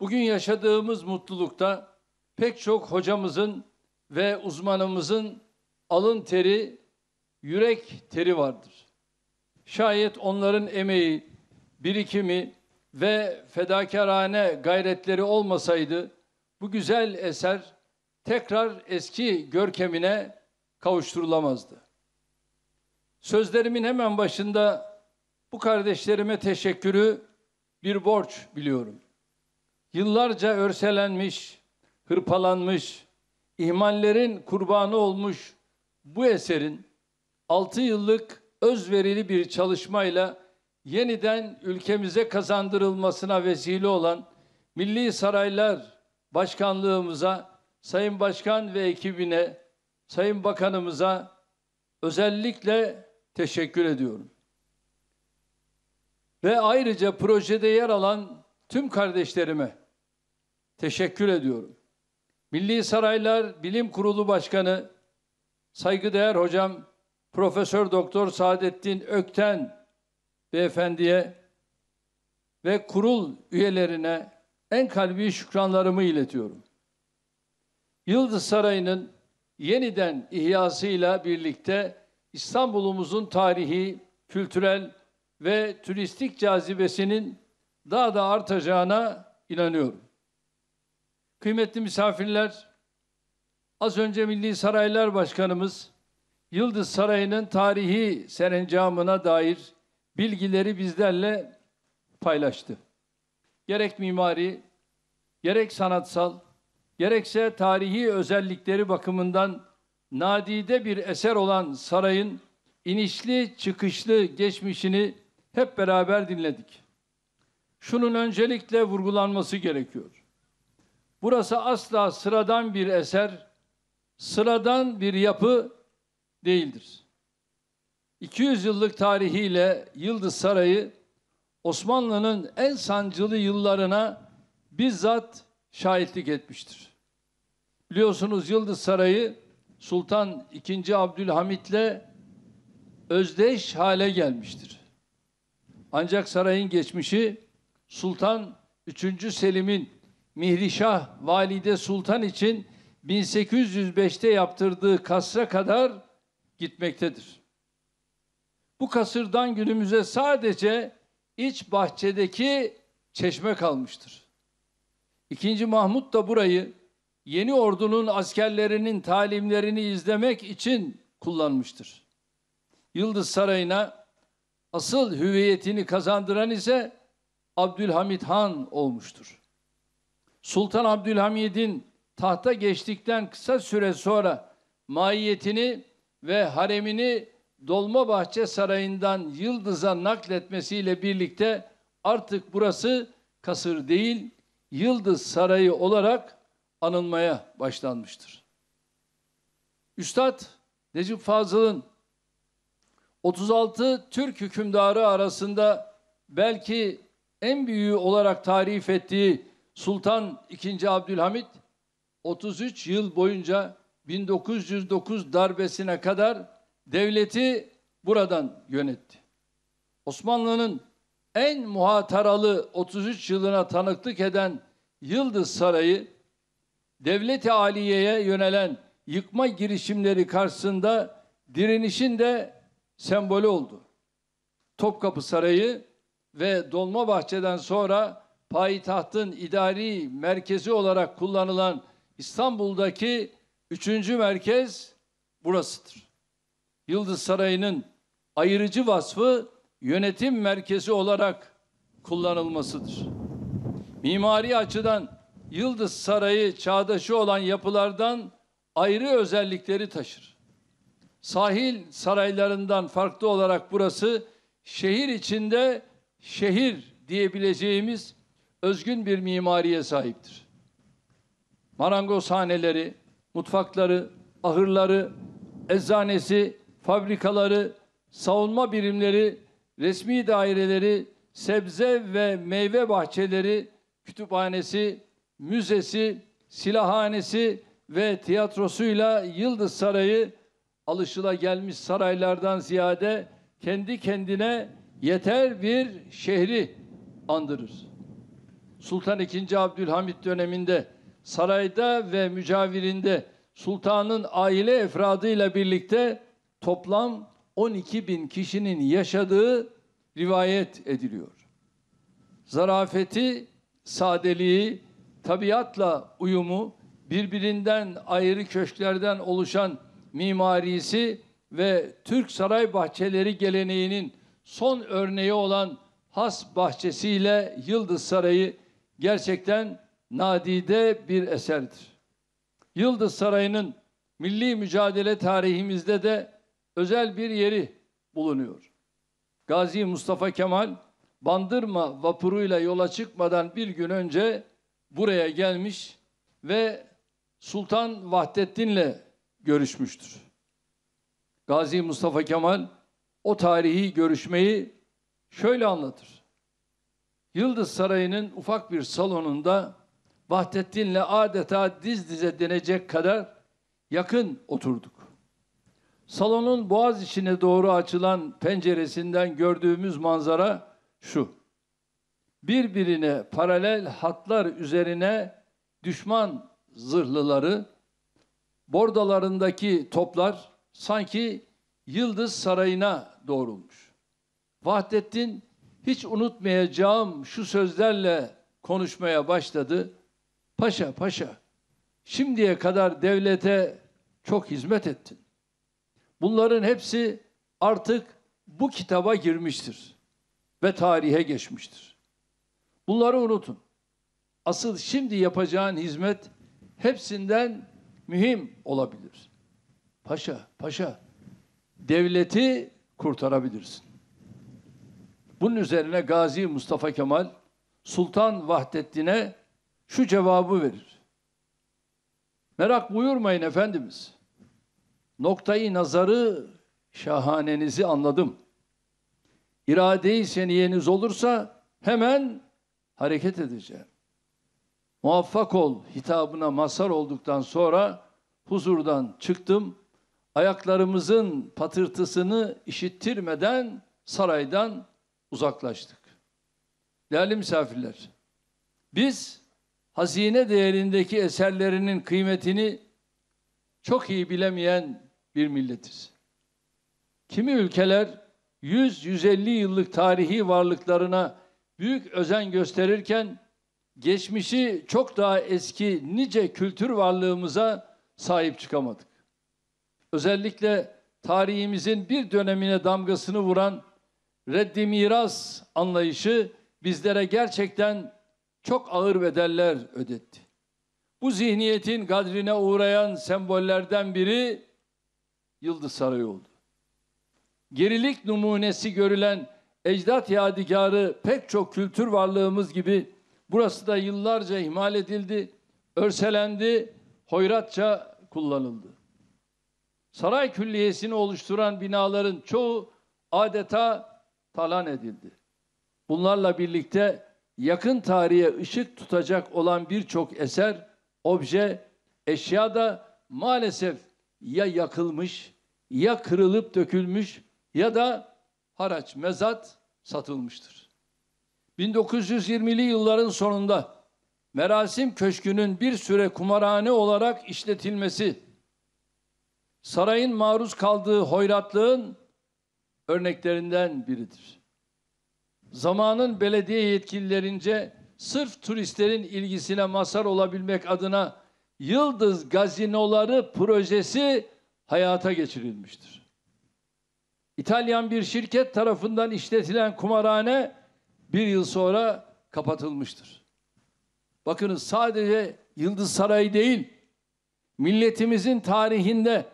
Bugün yaşadığımız mutlulukta pek çok hocamızın ve uzmanımızın alın teri, yürek teri vardır. Şayet onların emeği, birikimi ve fedakarane gayretleri olmasaydı bu güzel eser tekrar eski görkemine kavuşturulamazdı. Sözlerimin hemen başında bu kardeşlerime teşekkürü bir borç biliyorum. Yıllarca örselenmiş, hırpalanmış, ihmallerin kurbanı olmuş bu eserin 6 yıllık özverili bir çalışmayla yeniden ülkemize kazandırılmasına vesile olan Milli Saraylar Başkanlığımıza, Sayın Başkan ve ekibine, Sayın Bakanımıza özellikle teşekkür ediyorum. Ve ayrıca projede yer alan tüm kardeşlerime teşekkür ediyorum. Milli Saraylar Bilim Kurulu Başkanı, saygıdeğer hocam Profesör Doktor Saadettin Ökten Beyefendi'ye ve kurul üyelerine en kalbi şükranlarımı iletiyorum. Yıldız Sarayı'nın yeniden ihyasıyla birlikte İstanbul'umuzun tarihi, kültürel ve turistik cazibesinin daha da artacağına inanıyorum. Kıymetli misafirler, az önce Milli Saraylar Başkanımız, Yıldız Sarayı'nın tarihi serencamına dair bilgileri bizlerle paylaştı. Gerek mimari, gerek sanatsal, gerekse tarihi özellikleri bakımından nadide bir eser olan sarayın inişli çıkışlı geçmişini hep beraber dinledik. Şunun öncelikle vurgulanması gerekiyor. Burası asla sıradan bir eser, sıradan bir yapı değildir. 200 yıllık tarihiyle Yıldız Sarayı, Osmanlı'nın en sancılı yıllarına bizzat şahitlik etmiştir. Biliyorsunuz Yıldız Sarayı, Sultan II. Abdülhamid'le özdeş hale gelmiştir. Ancak sarayın geçmişi, Sultan 3. Selim'in Mihrişah Valide Sultan için 1805'te yaptırdığı kasra kadar gitmektedir. Bu kasırdan günümüze sadece iç bahçedeki çeşme kalmıştır. İkinci Mahmud da burayı yeni ordunun askerlerinin talimlerini izlemek için kullanmıştır. Yıldız Sarayı'na asıl hüviyetini kazandıran ise Abdülhamid Han olmuştur. Sultan Abdülhamid'in tahta geçtikten kısa süre sonra maiyetini ve haremini Dolmabahçe Sarayı'ndan Yıldız'a nakletmesiyle birlikte artık burası kasır değil, Yıldız Sarayı olarak anılmaya başlanmıştır. Üstad Necip Fazıl'ın 36 Türk hükümdarı arasında belki en büyüğü olarak tarif ettiği Sultan II. Abdülhamid, 33 yıl boyunca 1909 darbesine kadar devleti buradan yönetti. Osmanlı'nın en muhataralı 33 yılına tanıklık eden Yıldız Sarayı, Devlet-i Aliye'ye yönelen yıkma girişimleri karşısında direnişin de sembolü oldu. Topkapı Sarayı ve Dolmabahçe'den sonra payitahtın idari merkezi olarak kullanılan İstanbul'daki 3. merkez burasıdır. Yıldız Sarayı'nın ayırıcı vasfı yönetim merkezi olarak kullanılmasıdır. Mimari açıdan Yıldız Sarayı çağdaşı olan yapılardan ayrı özellikleri taşır. Sahil saraylarından farklı olarak burası şehir içinde şehir diyebileceğimiz özgün bir mimariye sahiptir. Marangozhaneleri, mutfakları, ahırları, eczanesi, fabrikaları, savunma birimleri, resmi daireleri, sebze ve meyve bahçeleri, kütüphanesi, müzesi, silahhanesi ve tiyatrosuyla Yıldız Sarayı alışılagelmiş saraylardan ziyade kendi kendine yeter bir şehri andırır. Sultan II. Abdülhamid döneminde sarayda ve mücavirinde sultanın aile efradıyla birlikte toplam 12.000 kişinin yaşadığı rivayet ediliyor. Zarafeti, sadeliği, tabiatla uyumu, birbirinden ayrı köşklerden oluşan mimarisi ve Türk saray bahçeleri geleneğinin son örneği olan has bahçesiyle Yıldız Sarayı gerçekten nadide bir eserdir. Yıldız Sarayı'nın milli mücadele tarihimizde de özel bir yeri bulunuyor. Gazi Mustafa Kemal, Bandırma vapuruyla yola çıkmadan bir gün önce buraya gelmiş ve Sultan Vahdettin'le görüşmüştür. Gazi Mustafa Kemal o tarihi görüşmeyi şöyle anlatır. Yıldız Sarayı'nın ufak bir salonunda Vahdettin'le adeta diz dize denecek kadar yakın oturduk. Salonun boğaz içine doğru açılan penceresinden gördüğümüz manzara şu. Birbirine paralel hatlar üzerine düşman zırhlıları, bordalarındaki toplar sanki Yıldız Sarayı'na doğrulmuş. Vahdettin hiç unutmayacağım şu sözlerle konuşmaya başladı. Paşa, paşa, şimdiye kadar devlete çok hizmet ettin. Bunların hepsi artık bu kitaba girmiştir ve tarihe geçmiştir. Bunları unutun. Asıl şimdi yapacağın hizmet hepsinden mühim olabilir. Paşa, paşa, devleti kurtarabilirsin. Bunun üzerine Gazi Mustafa Kemal, Sultan Vahdettin'e şu cevabı verir. Merak buyurmayın efendimiz. Noktayı nazarı şahanenizi anladım. İrade-i seniyeniz olursa hemen hareket edeceğim. Muvaffak ol hitabına mazhar olduktan sonra huzurdan çıktım. Ayaklarımızın patırtısını işittirmeden saraydan uzaklaştık. Değerli misafirler, biz hazine değerindeki eserlerinin kıymetini çok iyi bilemeyen bir milletiz. Kimi ülkeler 100-150 yıllık tarihi varlıklarına büyük özen gösterirken geçmişi çok daha eski nice kültür varlığımıza sahip çıkamadık. Özellikle tarihimizin bir dönemine damgasını vuran reddi miras anlayışı bizlere gerçekten çok ağır bedeller ödetti. Bu zihniyetin gadrine uğrayan sembollerden biri Yıldız Sarayı oldu. Gerilik numunesi görülen ecdat yadigarı pek çok kültür varlığımız gibi burası da yıllarca ihmal edildi, örselendi, hoyratça kullanıldı. Saray külliyesini oluşturan binaların çoğu adeta talan edildi. Bunlarla birlikte yakın tarihe ışık tutacak olan birçok eser, obje, eşya da maalesef ya yakılmış, ya kırılıp dökülmüş ya da haraç, mezat satılmıştır. 1920'li yılların sonunda Merasim Köşkü'nün bir süre kumarhane olarak işletilmesi, sarayın maruz kaldığı hoyratlığın örneklerinden biridir. Zamanın belediye yetkililerince sırf turistlerin ilgisine mazhar olabilmek adına Yıldız Gazinoları projesi hayata geçirilmiştir. İtalyan bir şirket tarafından işletilen kumarhane bir yıl sonra kapatılmıştır. Bakınız, sadece Yıldız Sarayı değil, milletimizin tarihinde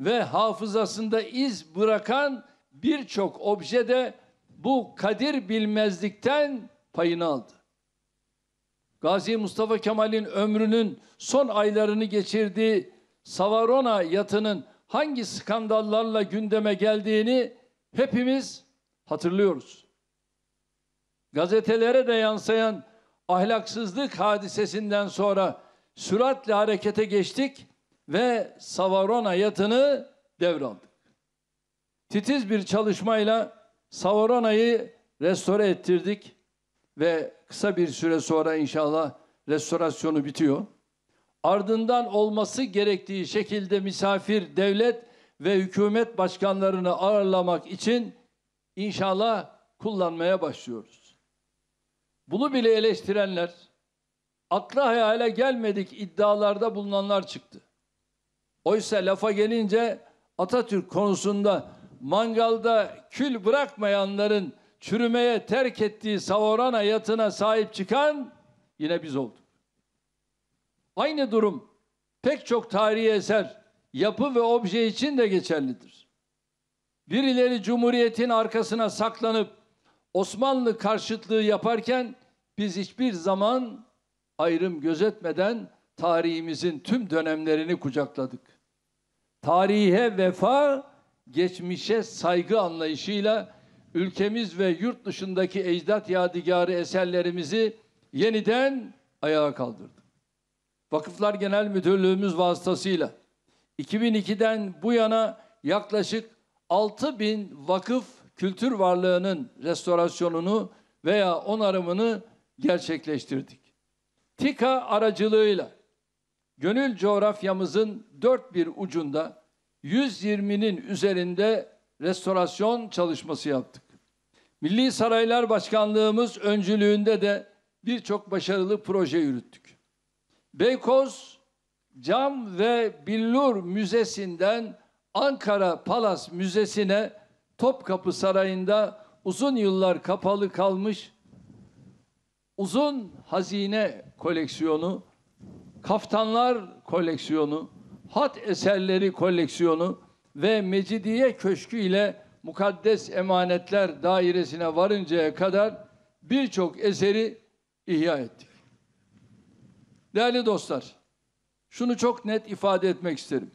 ve hafızasında iz bırakan birçok obje de bu kadir bilmezlikten payını aldı. Gazi Mustafa Kemal'in ömrünün son aylarını geçirdiği Savarona yatının hangi skandallarla gündeme geldiğini hepimiz hatırlıyoruz. Gazetelere de yansıyan ahlaksızlık hadisesinden sonra süratle harekete geçtik ve Savarona yatını devraldık. Titiz bir çalışmayla Savarona'yı restore ettirdik ve kısa bir süre sonra inşallah restorasyonu bitiyor. Ardından olması gerektiği şekilde misafir devlet ve hükümet başkanlarını ağırlamak için inşallah kullanmaya başlıyoruz. Bunu bile eleştirenler, akla hayale gelmedik iddialarda bulunanlar çıktı. Oysa lafa gelince Atatürk konusunda mangalda kül bırakmayanların çürümeye terk ettiği Savarona yatına sahip çıkan yine biz olduk. Aynı durum pek çok tarihi eser, yapı ve obje için de geçerlidir. Birileri Cumhuriyet'in arkasına saklanıp Osmanlı karşıtlığı yaparken biz hiçbir zaman ayrım gözetmeden tarihimizin tüm dönemlerini kucakladık. Tarihe vefa, geçmişe saygı anlayışıyla ülkemiz ve yurt dışındaki ecdat yadigarı eserlerimizi yeniden ayağa kaldırdık. Vakıflar Genel Müdürlüğümüz vasıtasıyla 2002'den bu yana yaklaşık 6.000 vakıf kültür varlığının restorasyonunu veya onarımını gerçekleştirdik. TİKA aracılığıyla gönül coğrafyamızın dört bir ucunda 120'nin üzerinde restorasyon çalışması yaptık. Milli Saraylar Başkanlığımız öncülüğünde de birçok başarılı proje yürüttük. Beykoz Cam ve Billur Müzesi'nden Ankara Palas Müzesi'ne, Topkapı Sarayı'nda uzun yıllar kapalı kalmış uzun hazine koleksiyonu, kaftanlar koleksiyonu, hat eserleri koleksiyonu ve Mecidiye Köşkü ile Mukaddes Emanetler Dairesi'ne varıncaya kadar birçok eseri ihya ettik. Değerli dostlar, şunu çok net ifade etmek isterim.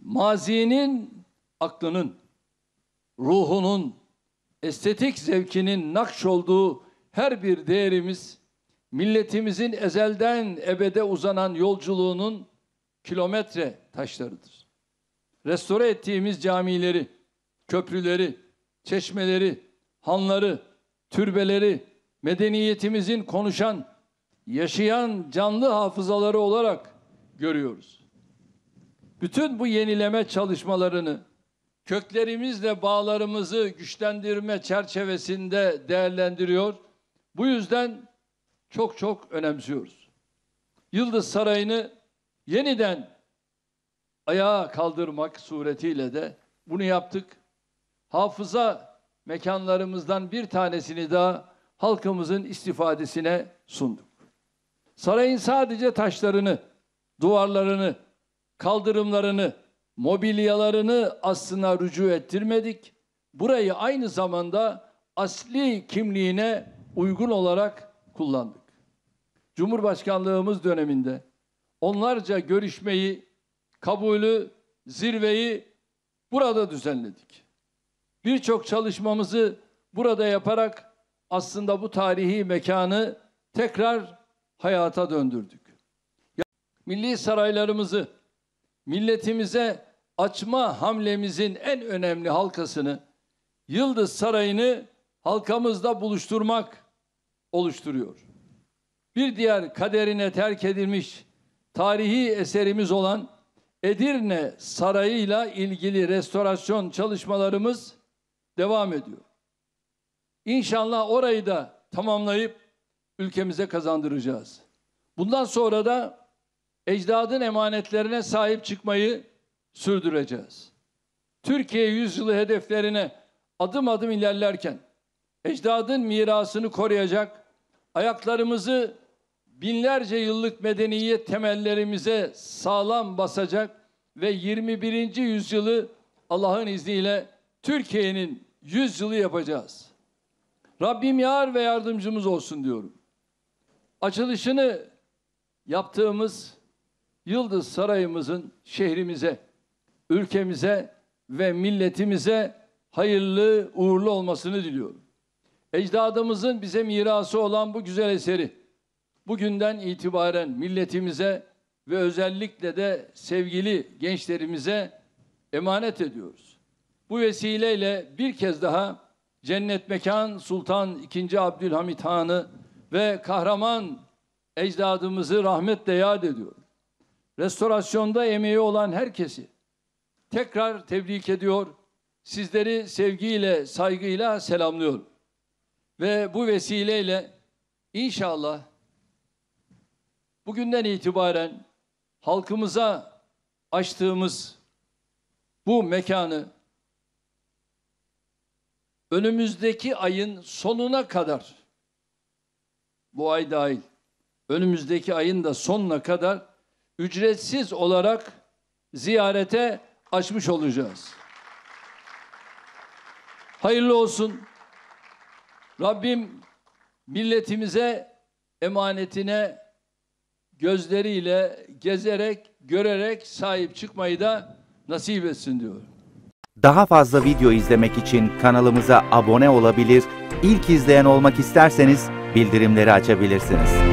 Mazinin, aklının, ruhunun, estetik zevkinin nakş olduğu her bir değerimiz, milletimizin ezelden ebede uzanan yolculuğunun kilometre taşlarıdır. Restore ettiğimiz camileri, köprüleri, çeşmeleri, hanları, türbeleri, medeniyetimizin konuşan, yaşayan canlı hafızaları olarak görüyoruz. Bütün bu yenileme çalışmalarını, köklerimizle bağlarımızı güçlendirme çerçevesinde değerlendiriyor, bu yüzden çok çok önemsiyoruz. Yıldız Sarayı'nı yeniden ayağa kaldırmak suretiyle de bunu yaptık. Hafıza mekanlarımızdan bir tanesini daha halkımızın istifadesine sunduk. Sarayın sadece taşlarını, duvarlarını, kaldırımlarını, mobilyalarını aslına rücu ettirmedik. Burayı aynı zamanda asli kimliğine uygun olarak kullandık. Cumhurbaşkanlığımız döneminde onlarca görüşmeyi, kabulü, zirveyi burada düzenledik. Birçok çalışmamızı burada yaparak aslında bu tarihi mekanı tekrar hayata döndürdük. Milli saraylarımızı milletimize açma hamlemizin en önemli halkasını, Yıldız Sarayı'nı halkamızda buluşturmak oluşturuyor. Bir diğer kaderine terk edilmiş tarihi eserimiz olan Edirne Sarayı'yla ilgili restorasyon çalışmalarımız devam ediyor. İnşallah orayı da tamamlayıp ülkemize kazandıracağız. Bundan sonra da ecdadın emanetlerine sahip çıkmayı sürdüreceğiz. Türkiye yüzyılı hedeflerine adım adım ilerlerken ecdadın mirasını koruyacak, ayaklarımızı binlerce yıllık medeniyet temellerimize sağlam basacak ve 21. yüzyılı Allah'ın izniyle Türkiye'nin yüzyılı yapacağız. Rabbim yar ve yardımcımız olsun diyorum. Açılışını yaptığımız Yıldız Sarayımızın şehrimize, ülkemize ve milletimize hayırlı, uğurlu olmasını diliyorum. Ecdadımızın bize mirası olan bu güzel eseri bugünden itibaren milletimize ve özellikle de sevgili gençlerimize emanet ediyoruz. Bu vesileyle bir kez daha cennet mekan Sultan II. Abdülhamid Han'ı ve kahraman ecdadımızı rahmetle yad ediyor. Restorasyonda emeği olan herkesi tekrar tebrik ediyor, sizleri sevgiyle, saygıyla selamlıyorum. Ve bu vesileyle inşallah bugünden itibaren halkımıza açtığımız bu mekanı önümüzdeki ayın sonuna kadar, bu ay dahil, önümüzdeki ayın da sonuna kadar ücretsiz olarak ziyarete açmış olacağız. Hayırlı olsun. Rabbim milletimize emanetine gözleriyle gezerek, görerek sahip çıkmayı da nasip etsin diyorum. Daha fazla video izlemek için kanalımıza abone olabilir, ilk izleyen olmak isterseniz bildirimleri açabilirsiniz.